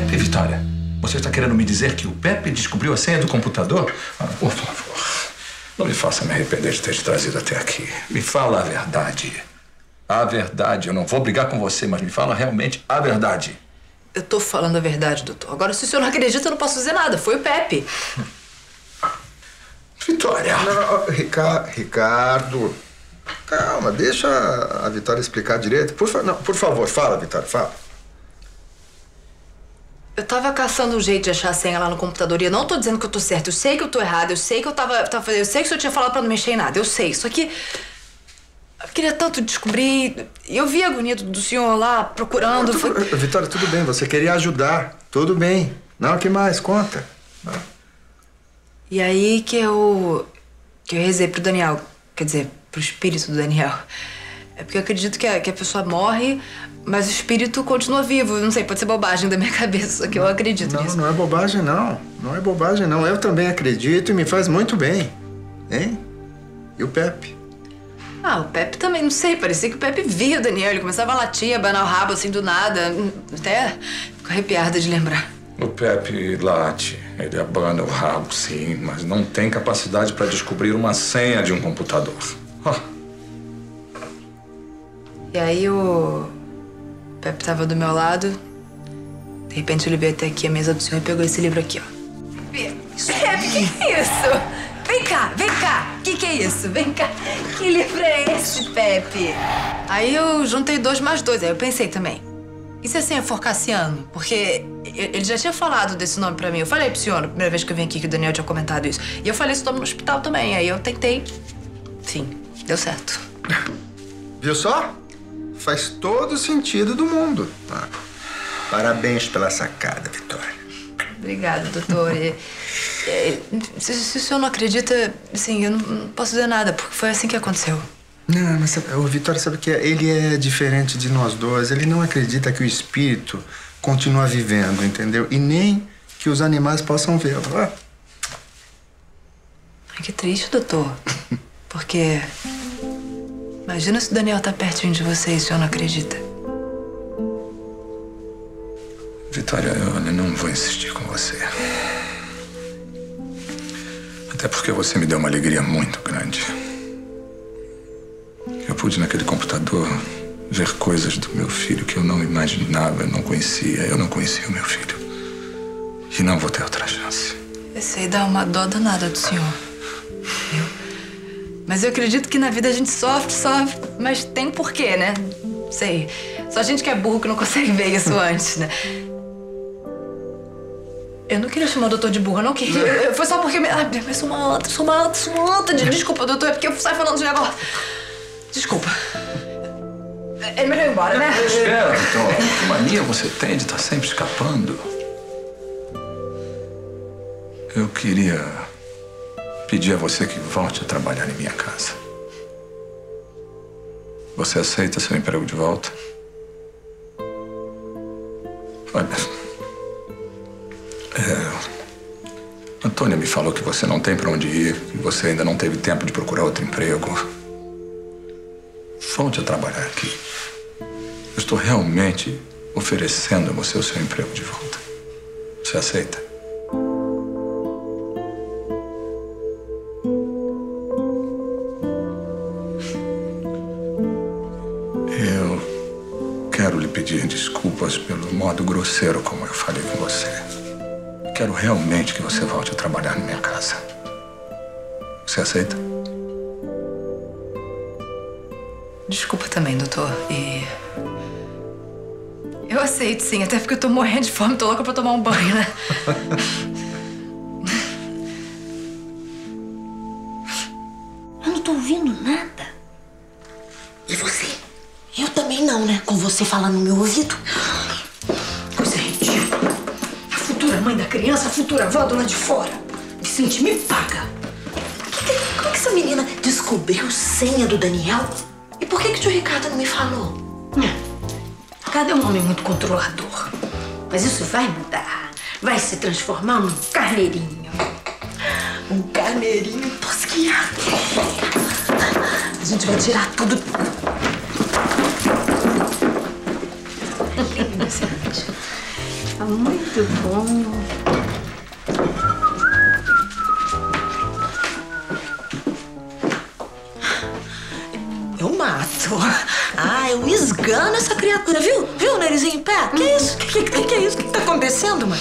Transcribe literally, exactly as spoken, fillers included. Pepe, Vitória? Você está querendo me dizer que o Pepe descobriu a senha do computador? Ah, por favor, não me faça me arrepender de ter te trazido até aqui. Me fala a verdade. A verdade. Eu não vou brigar com você, mas me fala realmente a verdade. Eu tô falando a verdade, doutor. Agora, se o senhor não acredita, eu não posso dizer nada. Foi o Pepe. Vitória! Não, Rica... Ricardo... Calma, deixa a Vitória explicar direito. Por, fa... não, por favor, fala, Vitória, fala. Eu tava caçando um jeito de achar a senha lá no computador e eu não tô dizendo que eu tô certa. Eu sei que eu tô errada, eu sei que eu tava... tava eu sei que o senhor tinha falado pra não mexer em nada, eu sei. Só que... eu queria tanto descobrir... Eu vi a agonia do senhor lá, procurando... Não, tu... foi... Vitória, tudo bem, você queria ajudar. Tudo bem. Não, o que mais? Conta. Não. E aí que eu... que eu rezei pro Daniel, quer dizer, pro espírito do Daniel. É porque eu acredito que a, que a pessoa morre, mas o espírito continua vivo. Não sei, pode ser bobagem da minha cabeça, só que eu acredito nisso. Não, não é bobagem, não. Não é bobagem, não. Eu também acredito e me faz muito bem. Hein? E o Pepe? Ah, o Pepe também, não sei. Parecia que o Pepe via o Daniel. Ele começava a latir, a abanar o rabo, assim, do nada. Até fico arrepiada de lembrar. O Pepe late, ele abana o rabo, sim, mas não tem capacidade para descobrir uma senha de um computador. Oh. E aí o... o Pepe tava do meu lado, de repente ele veio até aqui, a mesa do senhor, e pegou esse livro aqui, ó. Isso. Pepe, que que é isso? Vem cá, vem cá! Que que é isso? Vem cá! Que livro é esse, Pepe? Aí eu juntei dois mais dois, aí eu pensei também. E se a senha for Cassiano? Porque... ele já tinha falado desse nome pra mim. Eu falei pro senhor na primeira vez que eu vim aqui que o Daniel tinha comentado isso. E eu falei esse nome no hospital também. Aí eu tentei. Enfim, deu certo. Viu só? Faz todo o sentido do mundo. Ah. Parabéns pela sacada, Vitória. Obrigada, doutor. e, e, se, se o senhor não acredita, assim, eu não, não posso dizer nada, porque foi assim que aconteceu. Não, mas o Vitória sabe que ele é diferente de nós dois. Ele não acredita que o espírito continua vivendo, entendeu? E nem que os animais possam vê-lo. Ah. Ai, que triste, doutor. Porque... imagina se o Daniel tá pertinho de você e o senhor não acredita. Vitória, eu não vou insistir com você. Até porque você me deu uma alegria muito grande. Eu pude, naquele computador, ver coisas do meu filho que eu não imaginava, eu não conhecia. Eu não conhecia o meu filho. E não vou ter outra chance. Esse aí dá uma dó danada do senhor. Viu? Mas eu acredito que na vida a gente sofre, sofre, mas tem porquê, né? Sei. Só a gente que é burro que não consegue ver isso antes, né? Eu não queria chamar o doutor de burra, não queria. Eu, eu, foi só porque... ai, mas sou uma anta, sou uma anta, sou uma anta. De... desculpa, doutor, é porque eu saio falando de negócio. Desculpa. Ele me levou embora, né? Espera, doutor. Que mania você tem de estar sempre escapando. Eu queria pedir a você que volte a trabalhar em minha casa. Você aceita seu emprego de volta? Olha... é... Antônia me falou que você não tem pra onde ir, que você ainda não teve tempo de procurar outro emprego. Volte a trabalhar aqui. Eu estou realmente oferecendo a você o seu emprego de volta. Você aceita? Eu quero lhe pedir desculpas pelo modo grosseiro como eu falei com você. Quero realmente que você volte a trabalhar na minha casa. Você aceita? Desculpa também, doutor. E... eu aceito, sim. Até porque eu tô morrendo de fome. Tô louca pra tomar um banho, né? Eu não tô ouvindo nada. E você? Eu também não, né? Com você falando no meu ouvido. Coisa ridícula. A futura mãe da criança, a futura avó do lado de fora. Vicente, me paga. Como é que essa menina descobriu a senha do Daniel? E por que que o tio Ricardo não me falou? Ricardo é um homem muito controlador. Mas isso vai mudar. Vai se transformar num carneirinho. Um carneirinho tosquiado. A gente vai tirar tudo. Tá muito bom. Eu mato. Ah, eu esgano essa criatura, viu? Viu, narizinho em pé? Que isso? Que que, que, que é isso? O que tá acontecendo, mãe?